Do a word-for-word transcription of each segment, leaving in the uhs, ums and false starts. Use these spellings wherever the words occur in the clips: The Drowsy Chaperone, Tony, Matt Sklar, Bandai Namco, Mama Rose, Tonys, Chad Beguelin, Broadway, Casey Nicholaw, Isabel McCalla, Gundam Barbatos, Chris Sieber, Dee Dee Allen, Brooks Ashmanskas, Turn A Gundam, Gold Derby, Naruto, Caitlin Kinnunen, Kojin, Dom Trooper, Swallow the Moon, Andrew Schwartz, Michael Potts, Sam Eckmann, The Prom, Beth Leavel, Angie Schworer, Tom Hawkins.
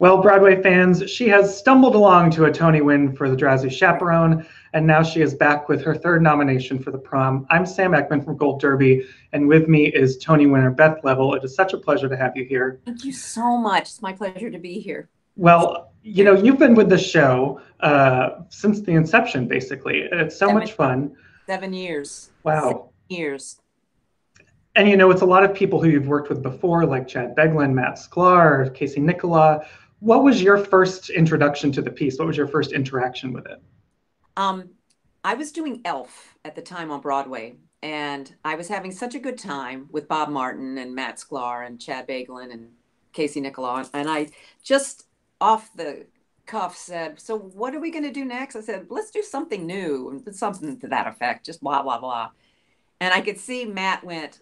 Well, Broadway fans, she has stumbled along to a Tony win for The Drowsy Chaperone, and now she is back with her third nomination for The Prom. I'm Sam Eckmann from Gold Derby, and with me is Tony winner Beth Leavel. It is such a pleasure to have you here. Thank you so much. It's my pleasure to be here. Well, you know, you've been with the show uh, since the inception, basically. It's so seven, much fun. Seven years. Wow. Seven years. And, you know, it's a lot of people who you've worked with before, like Chad Beguelin, Matt Sklar, Casey Nicholaw. What was your first introduction to the piece? What was your first interaction with it? Um, I was doing Elf at the time on Broadway, and I was having such a good time with Bob Martin and Matt Sklar and Chad Beguelin and Casey Nicholaw. And I just off the cuff said, so what are we going to do next? I said, let's do something new, and something to that effect, just blah, blah, blah. And I could see Matt went,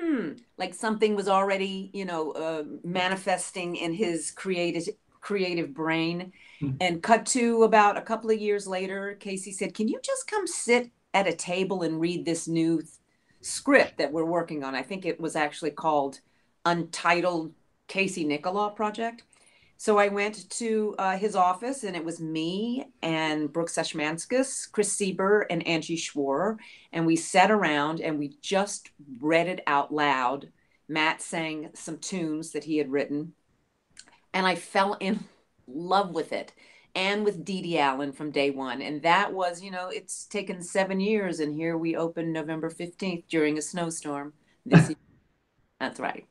Hmm, like something was already, you know, uh, manifesting in his creative creative brain. Mm-hmm. And cut to about a couple of years later, Casey said, can you just come sit at a table and read this new th- script that we're working on? I think it was actually called Untitled Casey Nicholaw Project. So I went to uh, his office, and it was me and Brooks Ashmanskas, Chris Sieber, and Angie Schworer. And we sat around and we just read it out loud. Matt sang some tunes that he had written. And I fell in love with it, and with Dee Dee Allen from day one. And that was, you know, it's taken seven years. And here we open November fifteenth during a snowstorm this year. That's right.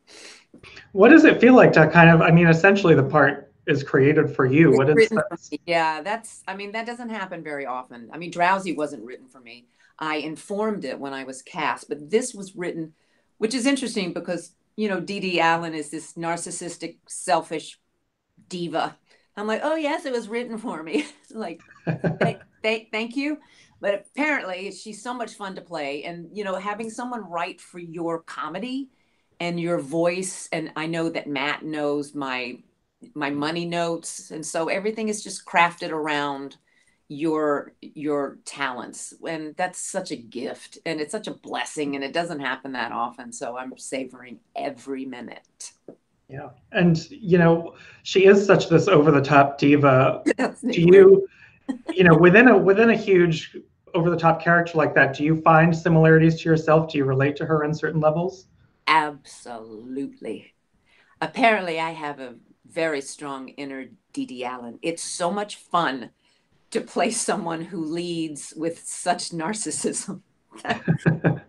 What does it feel like to kind of, I mean, essentially the part is created for you. What is that? Yeah, that's, I mean, that doesn't happen very often. I mean, Drowsy wasn't written for me. I informed it when I was cast, but this was written, which is interesting because, you know, Dee Dee Allen is this narcissistic, selfish diva. I'm like, oh yes, it was written for me. Like, th- th- thank you. But apparently she's so much fun to play. And, you know, having someone write for your comedy and your voice, and I know that Matt knows my my money notes, and so everything is just crafted around your your talents, and that's such a gift, and it's such a blessing, and it doesn't happen that often, so I'm savoring every minute. Yeah, and you know, she is such this over-the-top diva. Do you, you know, within a within a huge over-the-top character like that, do you find similarities to yourself? Do you relate to her on certain levels? Absolutely. Apparently, I have a very strong inner Dee Dee Allen. It's so much fun to play someone who leads with such narcissism.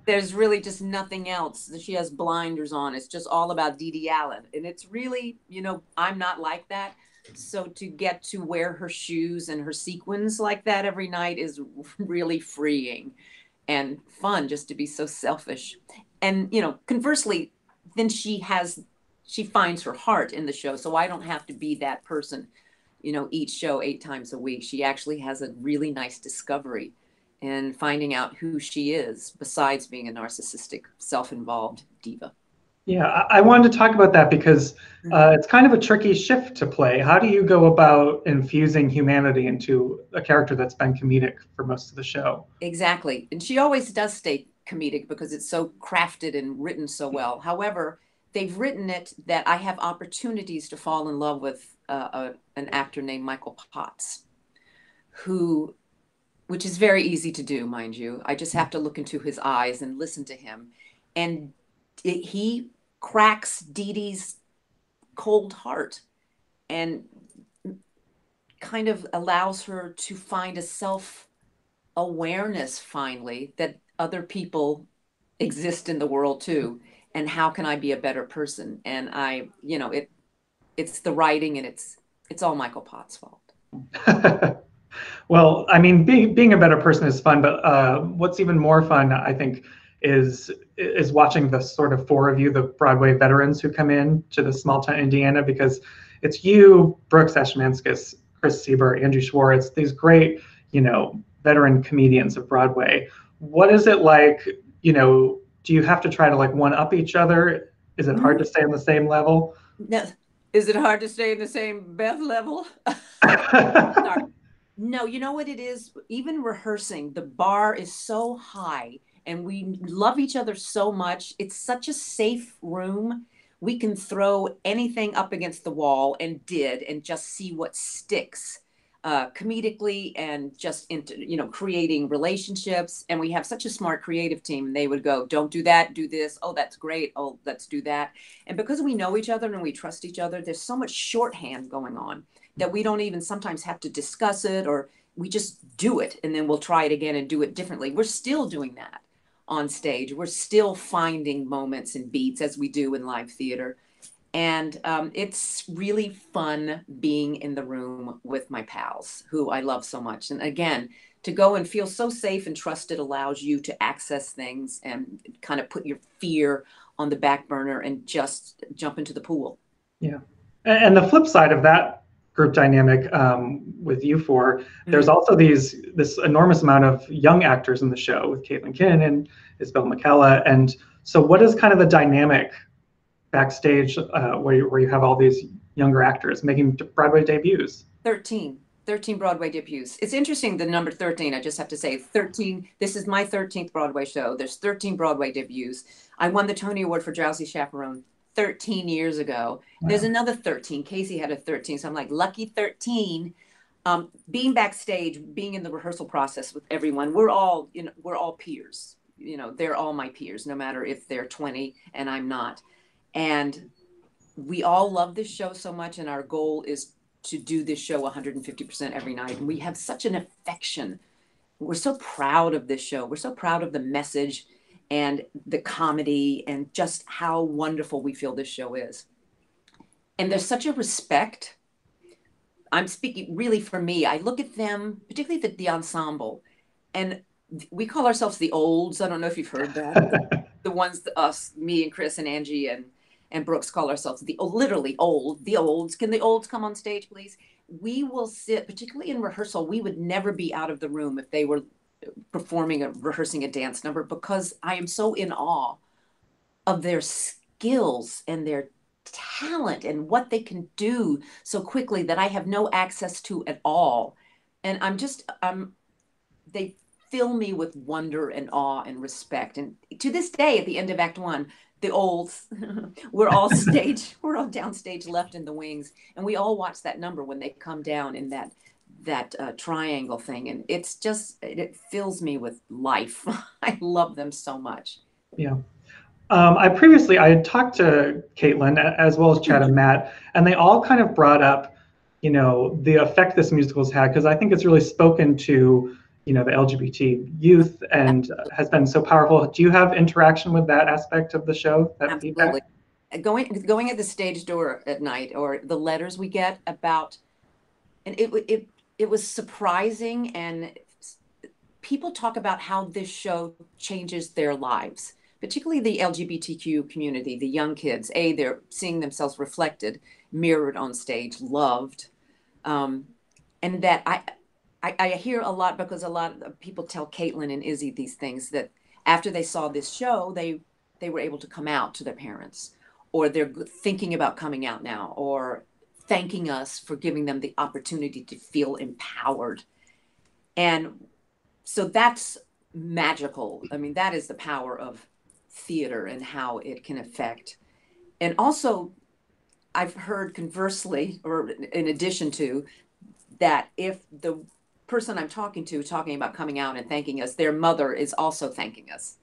There's really just nothing else. She has blinders on. It's just all about Dee Dee Allen. And it's really, you know, I'm not like that. So to get to wear her shoes and her sequins like that every night is really freeing and fun, just to be so selfish. And, you know, conversely, then she has, she finds her heart in the show. So I don't have to be that person, you know, each show eight times a week. She actually has a really nice discovery in finding out who she is, besides being a narcissistic, self-involved diva. Yeah, I wanted to talk about that because uh, it's kind of a tricky shift to play. How do you go about infusing humanity into a character that's been comedic for most of the show? Exactly. And she always does stay comedic because it's so crafted and written so well. However, they've written it that I have opportunities to fall in love with uh, a, an actor named Michael Potts, who, which is very easy to do, mind you. I just have to look into his eyes and listen to him. And it, he cracks Dee Dee's cold heart and kind of allows her to find a self-awareness finally that other people exist in the world too, and how can I be a better person? And I, you know, it, it's the writing, and it's it's all Michael Potts' fault. Well, I mean, being being a better person is fun, but uh, what's even more fun, I think, is is watching the sort of four of you, the Broadway veterans who come in to the small town Indiana, because it's you, Brooks Ashmanskas, Chris Sieber, Andrew Schwartz, these great, you know, veteran comedians of Broadway. What is it like, you know, do you have to try to like one up each other? Is it hard to stay on the same level? No. Is it hard to stay in the same Beth level? Sorry. No, you know what it is? Even rehearsing, the bar is so high and we love each other so much. It's such a safe room we can throw anything up against the wall, and did, and just see what sticks uh, comedically, and just, into, you know, creating relationships. And we have such a smart creative team, and they would go, don't do that, do this. Oh, that's great. Oh, let's do that. And because we know each other and we trust each other, there's so much shorthand going on that we don't even sometimes have to discuss it, or we just do it. And then we'll try it again and do it differently. We're still doing that on stage. We're still finding moments and beats as we do in live theater. And um, it's really fun being in the room with my pals who I love so much. And again, to go and feel so safe and trusted allows you to access things and kind of put your fear on the back burner and just jump into the pool. Yeah. And the flip side of that group dynamic um, with you four, mm-hmm. there's also these this enormous amount of young actors in the show with Caitlin Kinnunen and Isabel McCalla. And so what is kind of the dynamic backstage uh, where, you, where you have all these younger actors making Broadway debuts? thirteen, thirteen Broadway debuts. It's interesting, the number thirteen, I just have to say, thirteen, this is my thirteenth Broadway show. There's thirteen Broadway debuts. I won the Tony Award for Drowsy Chaperone thirteen years ago. Wow. There's another thirteen, Casey had a thirteen, so I'm like, lucky thirteen. Um, being backstage, being in the rehearsal process with everyone, we're all, you know, we're all peers. You know, they're all my peers, no matter if they're twenty and I'm not. And we all love this show so much, and our goal is to do this show one hundred fifty percent every night. And we have such an affection. We're so proud of this show. We're so proud of the message and the comedy and just how wonderful we feel this show is. And there's such a respect. I'm speaking really for me. I look at them, particularly the, the ensemble, and we call ourselves the olds. I don't know if you've heard that. The ones, us, me and Chris and Angie and and Brooks call ourselves the literally old, the olds. Can the olds come on stage, please? We will sit, particularly in rehearsal, we would never be out of the room if they were performing or rehearsing a dance number, because I am so in awe of their skills and their talent and what they can do so quickly that I have no access to at all. And I'm just, um, they fill me with wonder and awe and respect. And to this day, at the end of Act One, the olds, we're all stage, we're all downstage left in the wings. And we all watch that number when they come down in that that uh, triangle thing. And it's just, it, it fills me with life. I love them so much. Yeah. Um, I previously, I had talked to Caitlin as well as Chad and Matt, and they all kind of brought up, you know, the effect this musical's had, because I think it's really spoken to, you know, the L G B T youth and uh, has been so powerful. Do you have interaction with that aspect of the show? That Absolutely. Feedback? Going, going at the stage door at night, or the letters we get about, and it, it, it was surprising. And people talk about how this show changes their lives, particularly the L G B T Q community, the young kids. A, they're seeing themselves reflected, mirrored on stage, loved. Um, and that I, I, I hear a lot, because a lot of people tell Caitlin and Izzy these things, that after they saw this show, they they were able to come out to their parents, or they're thinking about coming out now, or thanking us for giving them the opportunity to feel empowered. And so that's magical. I mean, that is the power of theater and how it can affect. And also, I've heard conversely, or in addition to, that if the person I'm talking to, talking about coming out and thanking us, their mother is also thanking us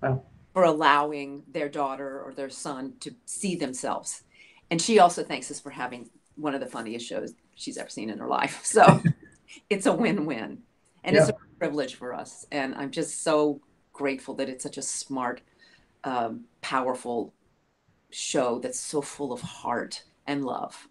wow. for allowing their daughter or their son to see themselves. And she also thanks us for having one of the funniest shows she's ever seen in her life. So it's a win-win, and yeah. it's a privilege for us. And I'm just so grateful that it's such a smart, um, powerful show that's so full of heart and love.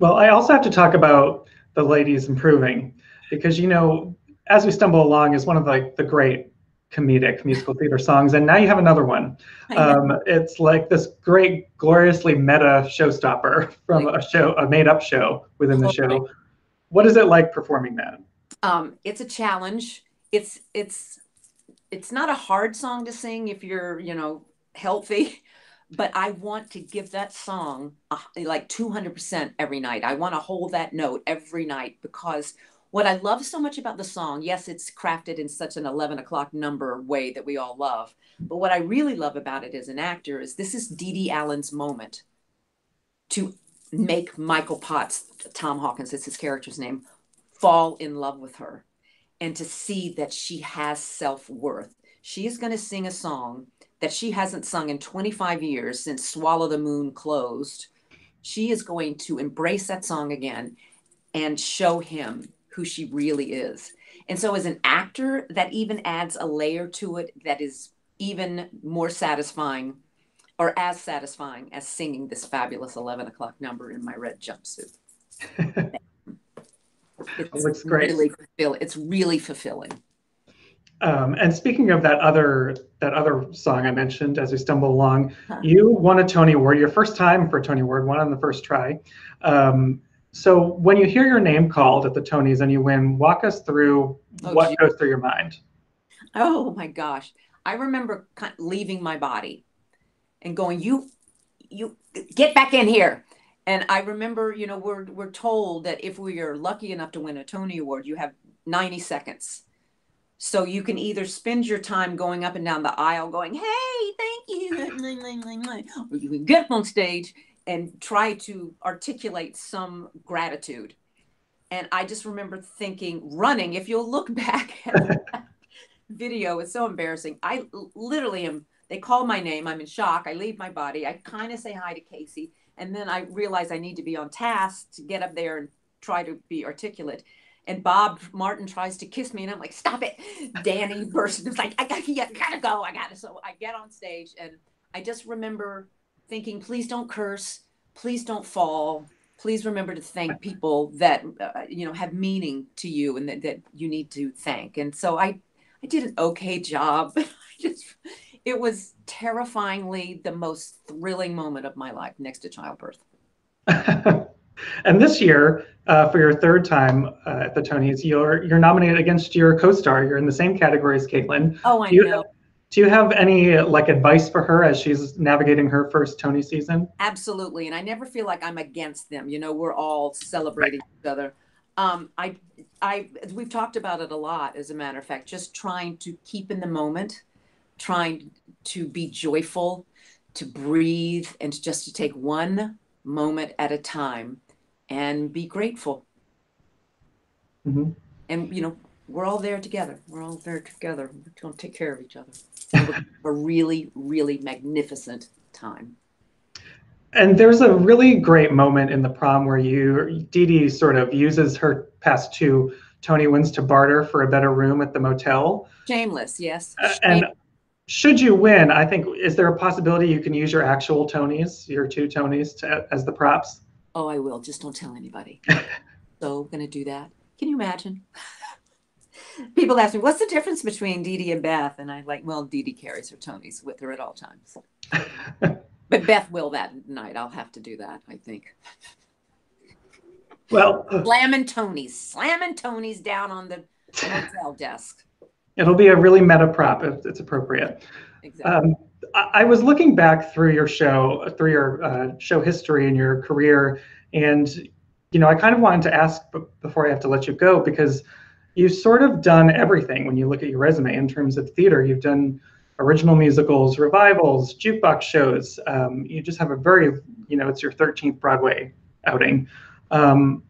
Well, I also have to talk about the ladies improving, because, you know, As We Stumble Along is one of the, the great comedic musical theater songs, and now you have another one. Um, it's like this great, gloriously meta showstopper from like, a show, a made-up show within the show. Right. What is it like performing that? Um, it's a challenge. It's it's it's not a hard song to sing if you're, you know, healthy. But I want to give that song uh, like two hundred percent every night. I want to hold that note every night, because What I love so much about the song, yes, it's crafted in such an eleven o'clock number way that we all love. But what I really love about it as an actor is this is Dee Dee Allen's moment to make Michael Potts, Tom Hawkins, that's his character's name, fall in love with her and to see that she has self-worth. She is going to sing a song that she hasn't sung in twenty-five years since Swallow the Moon closed. She is going to embrace that song again and show him who she really is. And so as an actor, that even adds a layer to it that is even more satisfying, or as satisfying as singing this fabulous eleven o'clock number in my red jumpsuit. It's looks great. Really fulfill, it's really fulfilling. Um, and speaking of that other that other song I mentioned as we stumble along, huh. You won a Tony Award, your first time for a Tony Award, won on the first try. Um, so when you hear your name called at the Tonys and you win, walk us through oh, what geez. goes through your mind. Oh my gosh. I remember leaving my body and going, you, you get back in here. And I remember, you know, we're, we're told that if we are lucky enough to win a Tony Award, you have ninety seconds. So you can either spend your time going up and down the aisle going, hey, thank you. Or you can get on stage and try to articulate some gratitude. And I just remember thinking, running, if you'll look back at that video, it's so embarrassing. I literally am, they call my name, I'm in shock, I leave my body, I kind of say hi to Casey. And then I realize I need to be on task to get up there and try to be articulate. And Bob Martin tries to kiss me and I'm like, stop it. Danny burst. It's like, I gotta, I gotta go, I gotta. So I get on stage and I just remember thinking, please don't curse, please don't fall. Please remember to thank people that, uh, you know, have meaning to you and that, that you need to thank. And so I, I did an okay job. I just, it was terrifyingly the most thrilling moment of my life next to childbirth. And this year, uh, for your third time uh, at the Tonys, you're you're nominated against your co-star. You're in the same category as Caitlin. Oh, I do you know. Have, do you have any like advice for her as she's navigating her first Tony season? Absolutely, and I never feel like I'm against them. You know, we're all celebrating right. each other. Um, I, I, we've talked about it a lot. As a matter of fact, just trying to keep in the moment, trying to be joyful, to breathe, and just to take one moment at a time and be grateful. Mm-hmm. And, you know, we're all there together. We're all there together. We're going to take care of each other. A really, really magnificent time. And there's a really great moment in The Prom where you, Dee Dee sort of uses her past two Tony wins to barter for a better room at the motel. Shameless, yes. Uh, and Shameless. Should you win, I think, is there a possibility you can use your actual Tonys, your two Tonys, to, as the props? Oh, I will. Just don't tell anybody. So I'm going to do that. Can you imagine? People ask me, what's the difference between Dee Dee and Beth? And I'm like, well, Dee Dee carries her Tonys with her at all times. But Beth will that night. I'll have to do that, I think. Well, slamming Tonys, slamming Tonys down on the hotel desk. It'll be a really meta prop if it's appropriate. Exactly. Um, I was looking back through your show, through your uh, show history and your career, and you know, I kind of wanted to ask before I have to let you go, because you've sort of done everything when you look at your resume in terms of theater. You've done original musicals, revivals, jukebox shows. Um, you just have a very, you know, it's your thirteenth Broadway outing. Um,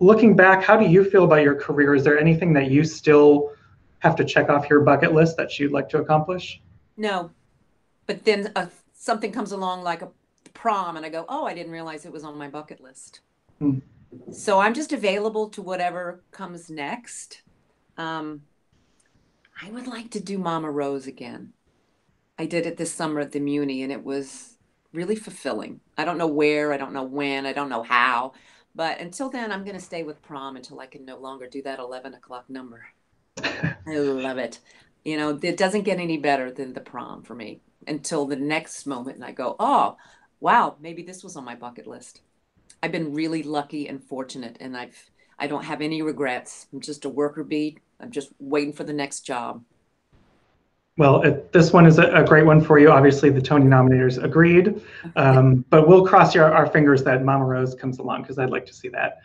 looking back, how do you feel about your career? Is there anything that you still have to check off your bucket list that you'd like to accomplish? No. But then uh, something comes along like a prom and I go, oh, I didn't realize it was on my bucket list. Hmm. So I'm just available to whatever comes next. Um, I would like to do Mama Rose again. I did it this summer at the Muni and it was really fulfilling. I don't know where, I don't know when, I don't know how, but until then I'm gonna stay with Prom until I can no longer do that eleven o'clock number. I love it. You know, it doesn't get any better than The Prom for me. Until the next moment and I go, oh, wow, maybe this was on my bucket list. I've been really lucky and fortunate and I've, I don't have any regrets. I'm just a worker bee. I'm just waiting for the next job. Well, it, this one is a, a great one for you. Obviously, the Tony nominators agreed, um, but we'll cross your, our fingers that Mama Rose comes along because I'd like to see that.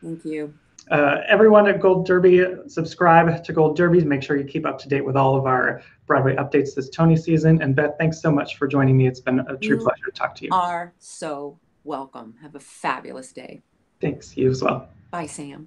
Thank you. Uh, everyone at Gold Derby, subscribe to Gold Derby. Make sure you keep up to date with all of our Broadway updates this Tony season. And Beth, thanks so much for joining me. It's been a true you pleasure to talk to you. You are so welcome. Have a fabulous day. Thanks. You as well. Bye, Sam.